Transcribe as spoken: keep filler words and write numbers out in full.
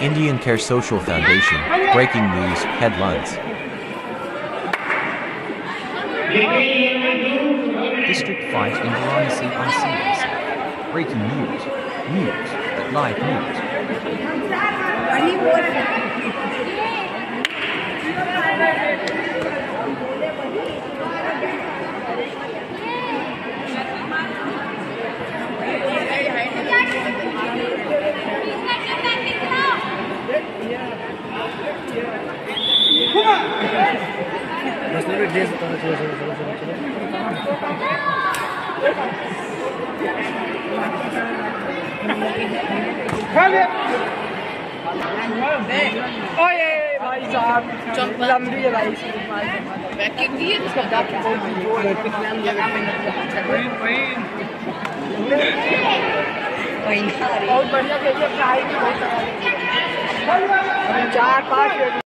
Indian Care Social Foundation, breaking news headlines. District five in Varanasi on C S. Breaking news. News, but live news.